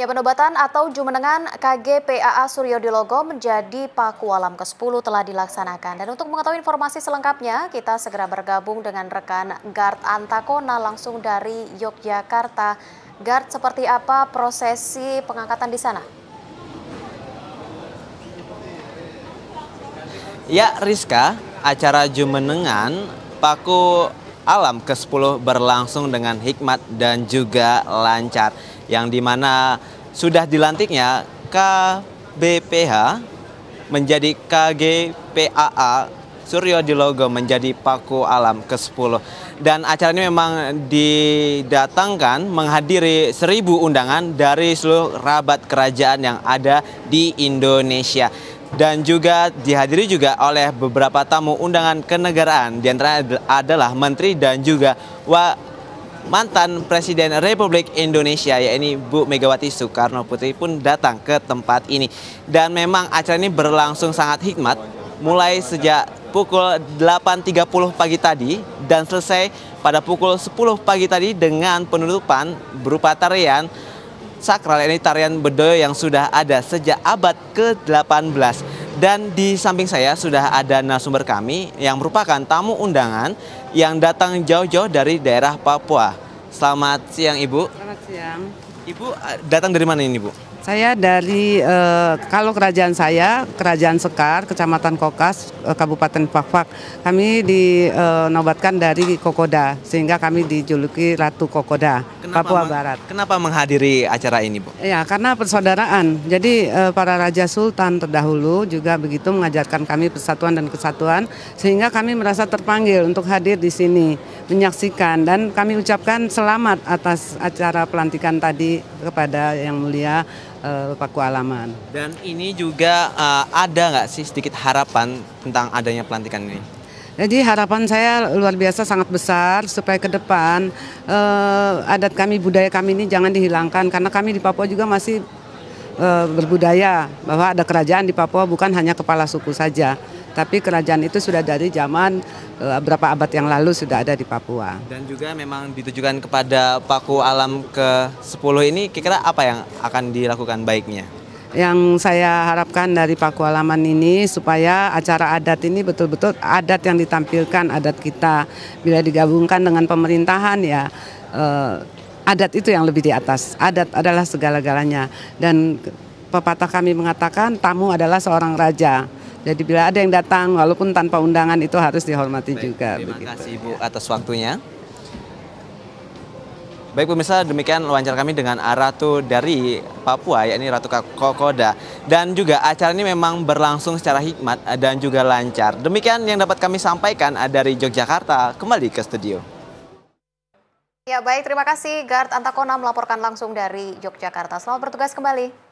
Ya, penobatan atau Jumenengan KGPAA Suryodilogo menjadi Paku Alam ke-10 telah dilaksanakan. Dan untuk mengetahui informasi selengkapnya, kita segera bergabung dengan rekan Gard Antakona langsung dari Yogyakarta. Gard, seperti apa prosesi pengangkatan di sana? Ya, Rizka, acara Jumenengan Paku Alam ke-10 berlangsung dengan hikmat dan juga lancar, yang dimana sudah dilantiknya KBPH menjadi KGPAA, Suryodilogo menjadi Paku Alam ke-10. Dan acara ini memang didatangkan menghadiri 1.000 undangan dari seluruh kerabat kerajaan yang ada di Indonesia. Dan juga dihadiri juga oleh beberapa tamu undangan kenegaraan, di antara adalah menteri dan juga mantan Presiden Republik Indonesia, yaitu Bu Megawati Soekarnoputri pun datang ke tempat ini. Dan memang acara ini berlangsung sangat hikmat, mulai sejak pukul 8.30 pagi tadi dan selesai pada pukul 10 pagi tadi dengan penutupan berupa tarian sakral, ini tarian bedoyo yang sudah ada sejak abad ke-18. Dan di samping saya sudah ada narasumber kami yang merupakan tamu undangan yang datang jauh-jauh dari daerah Papua. Selamat siang, Ibu. Selamat siang. Ibu datang dari mana ini, Bu? Saya dari, kalau kerajaan saya, Kerajaan Sekar, Kecamatan Kokas, Kabupaten Fakfak. Kami dinobatkan dari Kokoda, sehingga kami dijuluki Ratu Kokoda, Papua Barat. Kenapa menghadiri acara ini, Bu? Ya, karena persaudaraan. Jadi para Raja Sultan terdahulu juga begitu mengajarkan kami persatuan dan kesatuan, sehingga kami merasa terpanggil untuk hadir di sini, menyaksikan. Dan kami ucapkan selamat atas acara pelantikan tadi kepada Yang Mulia Paku Alaman. Dan ini juga ada nggak sih sedikit harapan tentang adanya pelantikan ini? Jadi harapan saya luar biasa sangat besar supaya ke depan adat kami, budaya kami ini jangan dihilangkan, karena kami di Papua juga masih berbudaya bahwa ada kerajaan di Papua, bukan hanya kepala suku saja. Tapi kerajaan itu sudah dari zaman berapa abad yang lalu sudah ada di Papua. Dan juga memang ditujukan kepada Paku Alam ke-10 ini, kira-kira apa yang akan dilakukan baiknya? Yang saya harapkan dari Paku Alaman ini supaya acara adat ini betul-betul adat yang ditampilkan, adat kita. Bila digabungkan dengan pemerintahan ya, adat itu yang lebih di atas. Adat adalah segala-galanya. Dan pepatah kami mengatakan tamu adalah seorang raja. Jadi bila ada yang datang, walaupun tanpa undangan itu harus dihormati. Baik, juga. Terima kasih, Ibu, atas waktunya. Baik pemirsa, demikian wawancara kami dengan Ratu dari Papua, yakni Ratu Kokoda. Dan juga acara ini memang berlangsung secara hikmat dan juga lancar. Demikian yang dapat kami sampaikan dari Yogyakarta, kembali ke studio. Ya baik, terima kasih Gard Antakona melaporkan langsung dari Yogyakarta. Selamat bertugas kembali.